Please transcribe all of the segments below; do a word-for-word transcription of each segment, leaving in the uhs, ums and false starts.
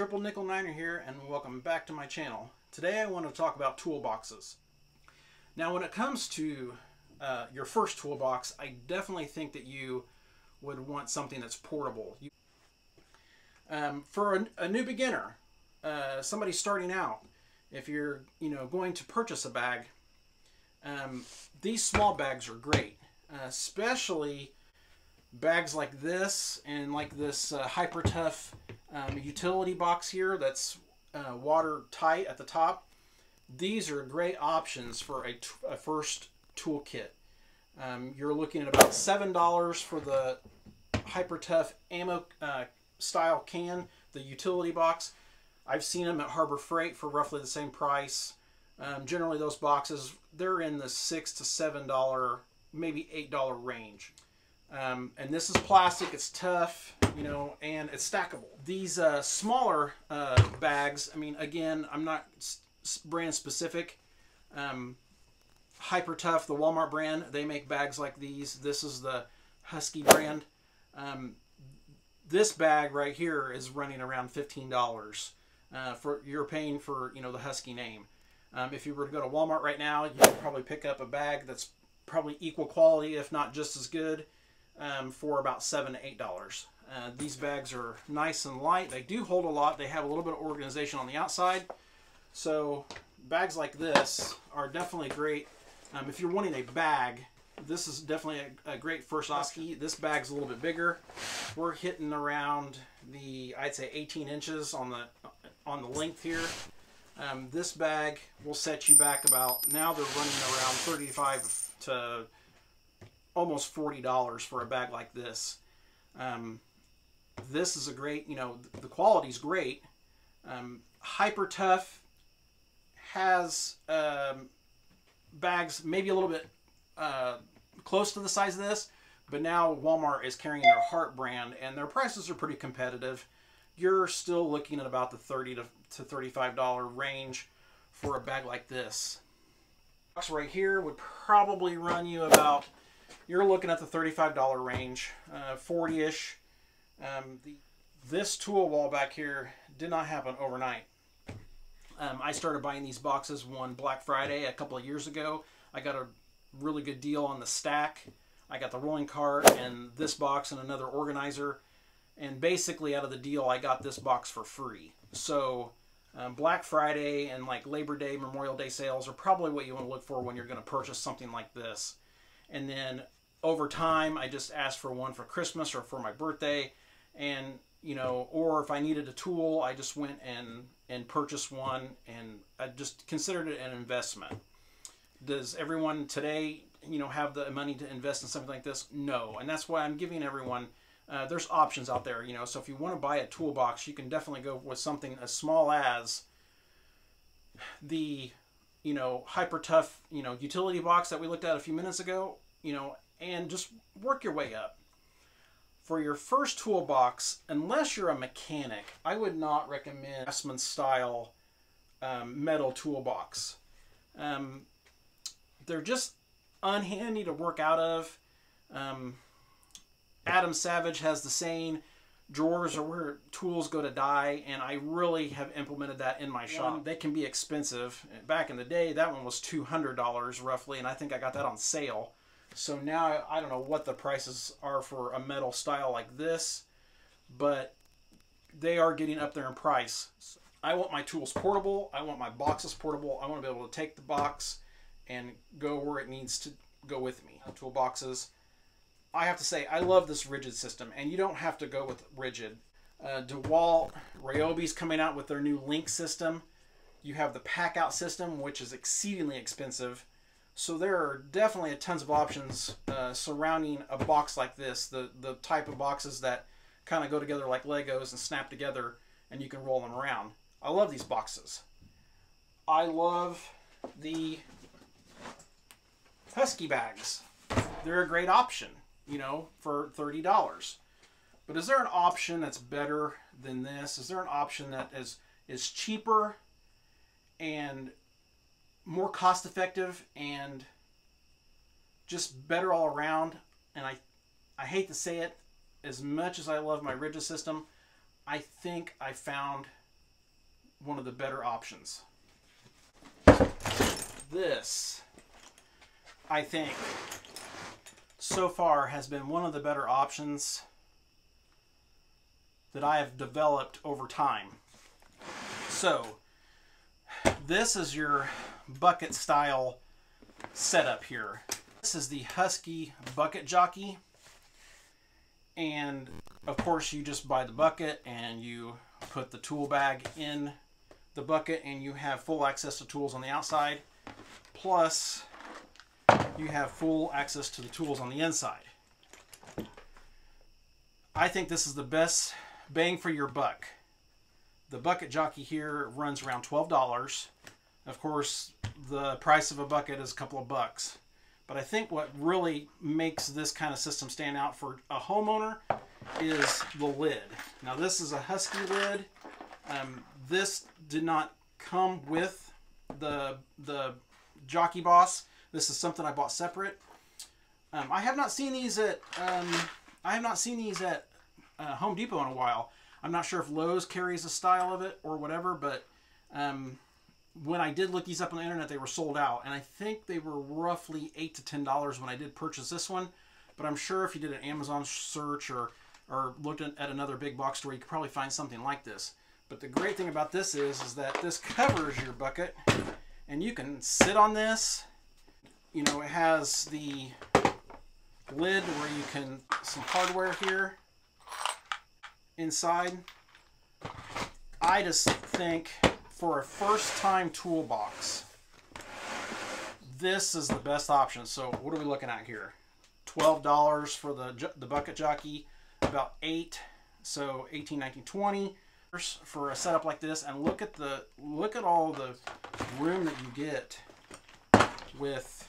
Triple Nickel Niner here, and welcome back to my channel. Today I want to talk about toolboxes. Now when it comes to uh, your first toolbox, I definitely think that you would want something that's portable. You, um, for a, a new beginner, uh, somebody starting out, if you're you know going to purchase a bag, um, these small bags are great, uh, especially bags like this and like this uh, Hyper Tough um, utility box here that's uh, watertight at the top. These are great options for a, a first toolkit. Um, you're looking at about seven dollars for the Hyper Tough ammo uh, style can, the utility box. I've seen them at Harbor Freight for roughly the same price. Um, generally those boxes, they're in the six to seven dollars, maybe eight dollars range. Um, and this is plastic, it's tough, you know, and it's stackable. These uh, smaller uh, bags, I mean, again, I'm not brand specific. Um, Hyper Tough, the Walmart brand, they make bags like these. This is the Husky brand. Um, this bag right here is running around fifteen dollars. Uh, for you're paying for, you know, the Husky name. Um, if you were to go to Walmart right now, you could probably pick up a bag that's probably equal quality, if not just as good, um, for about seven to eight dollars. Uh, these bags are nice and light. They do hold a lot. They have a little bit of organization on the outside. So bags like this are definitely great. Um, if you're wanting a bag, this is definitely a, a great first option. This bag's a little bit bigger. We're hitting around the, I'd say eighteen inches on the on the length here. Um, this bag will set you back about, now they're running around thirty-five dollars to almost forty dollars for a bag like this. Um, this is a great, you know, the quality's great. Um, Hyper Tough has um, bags maybe a little bit uh, close to the size of this, but now Walmart is carrying their Heart brand and their prices are pretty competitive. You're still looking at about the thirty to thirty-five dollar range for a bag like this. Box right here would probably run you about, you're looking at the thirty-five dollar range, uh, forty-ish. Um, this tool wall back here did not happen overnight. Um, I started buying these boxes one Black Friday a couple of years ago. I got a really good deal on the stack. I got the rolling cart and this box and another organizer. And basically out of the deal, I got this box for free. So um, Black Friday and like Labor Day, Memorial Day sales are probably what you want to look for when you're going to purchase something like this. And then over time, I just asked for one for Christmas or for my birthday. And, you know, or if I needed a tool, I just went and, and purchased one, and I just considered it an investment. Does everyone today, you know, have the money to invest in something like this? No. And that's why I'm giving everyone... Uh, there's options out there, you know, so if you want to buy a toolbox, you can definitely go with something as small as the, you know, Hyper Tough, you know, utility box that we looked at a few minutes ago, you know, and just work your way up. For your first toolbox, unless you're a mechanic, I would not recommend Esman style um, metal toolbox. Um, they're just unhandy to work out of. Um, Adam Savage has the saying, drawers are where tools go to die, and I really have implemented that in my shop. They can be expensive. Back in the day, that one was two hundred dollars roughly, and I think I got that on sale. So now I don't know what the prices are for a metal style like this, but they are getting up there in price. I want my tools portable. I want my boxes portable. I want to be able to take the box and go where it needs to go with me. Toolboxes. I have to say, I love this RIDGID system, and you don't have to go with RIDGID. Uh, DeWalt, Ryobi's coming out with their new LINK system. You have the Packout system, which is exceedingly expensive. So there are definitely tons of options uh, surrounding a box like this, the, the type of boxes that kind of go together like Legos and snap together, and you can roll them around. I love these boxes. I love the Husky bags. They're a great option. You know, for thirty dollars. But is there an option that's better than this? Is there an option that is, is cheaper and more cost effective and just better all around? And I, I hate to say it, as much as I love my RIDGID system, I think I found one of the better options. This, I think, so far has been one of the better options that I have developed over time. So this is your bucket style setup here. This is the Husky bucket jockey, and of course you just buy the bucket and you put the tool bag in the bucket and you have full access to tools on the outside, plus you have full access to the tools on the inside. I think this is the best bang for your buck. The bucket jockey here runs around twelve dollars. Of course, the price of a bucket is a couple of bucks. But I think what really makes this kind of system stand out for a homeowner is the lid. Now this is a Husky lid. Um, this did not come with the, the Jockey Boss. This is something I bought separate. Um, I have not seen these at, um, I have not seen these at uh, Home Depot in a while. I'm not sure if Lowe's carries a style of it or whatever, but um, when I did look these up on the internet, they were sold out. And I think they were roughly eight to ten dollars when I did purchase this one. But I'm sure if you did an Amazon search or, or looked at another big box store, you could probably find something like this. But the great thing about this is, is that this covers your bucket and you can sit on this. You know, it has the lid where you can, some hardware here. Inside, I just think for a first-time toolbox, this is the best option. So what are we looking at here? twelve dollars for the the bucket jockey, about eight, so eighteen, nineteen, twenty for a setup like this. And look at the look at all the room that you get with,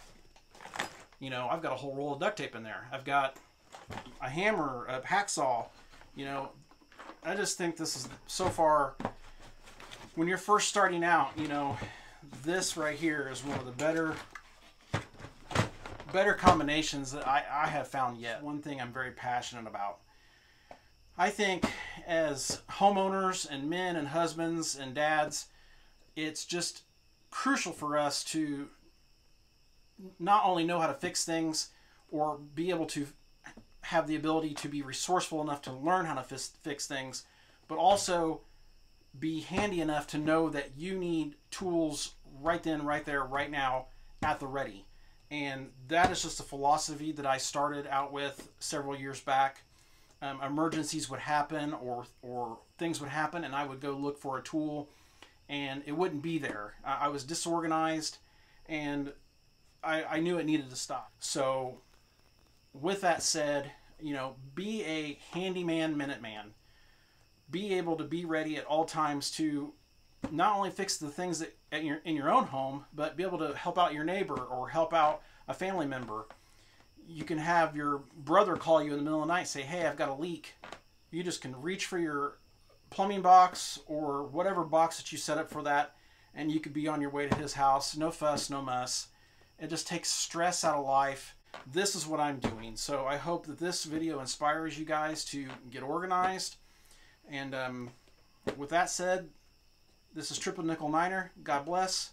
you know, I've got a whole roll of duct tape in there. I've got a hammer, a hacksaw, you know. I just think this is, so far, when you're first starting out, you know, this right here is one of the better better combinations that I, I have found yet. One thing I'm very passionate about. I think as homeowners and men and husbands and dads, it's just crucial for us to not only know how to fix things or be able to have the ability to be resourceful enough to learn how to fix things, but also be handy enough to know that you need tools right then, right there, right now, at the ready. And that is just a philosophy that I started out with several years back. Um, emergencies would happen, or, or things would happen, and I would go look for a tool and it wouldn't be there. I, I was disorganized and I, I knew it needed to stop. So with that said, you know, be a handyman, minuteman. Be able to be ready at all times to not only fix the things that in your, in your own home, but be able to help out your neighbor or help out a family member. You can have your brother call you in the middle of the night, say, hey, I've got a leak. You just can reach for your plumbing box or whatever box that you set up for that, and you could be on your way to his house. No fuss, no muss. It just takes stress out of life. This is what I'm doing. So I hope that this video inspires you guys to get organized. And um, with that said, this is Triple Nickel Niner. God bless.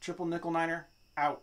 Triple Nickel Niner out.